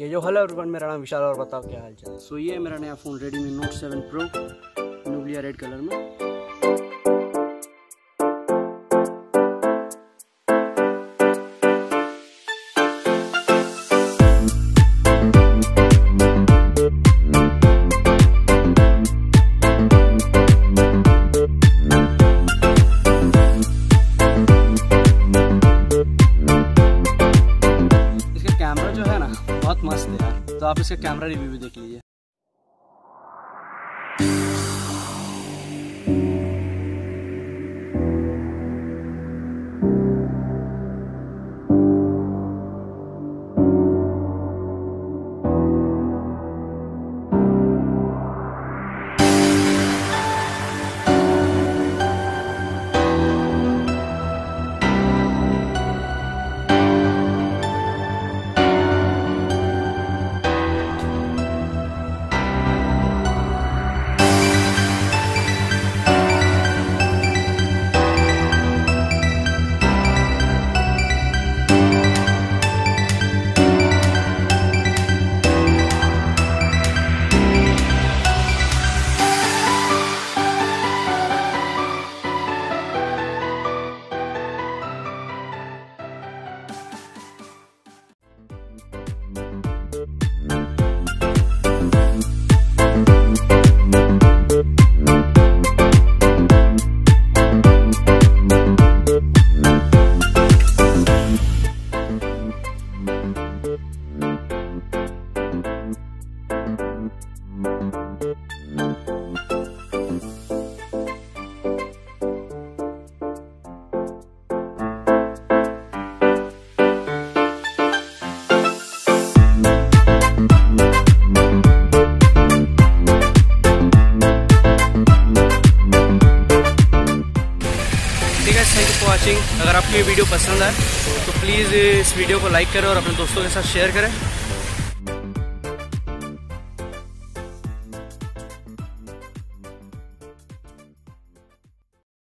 ये जो hello everyone, मेरा नाम विशाल और बताओ क्या हाल चाल। सो ये मेरा नया phone Redmi Note 7 Pro nuclear red colour में। कैमरा जो है ना बहुत मस्त है यार, तो आप इसका कैमरा रिव्यू भी देख लीजिए। ठीक है, थैंक यू फॉर वॉचिंग। अगर आपको ये वीडियो पसंद आए तो प्लीज़ इस वीडियो को लाइक करें और अपने दोस्तों के साथ शेयर करें।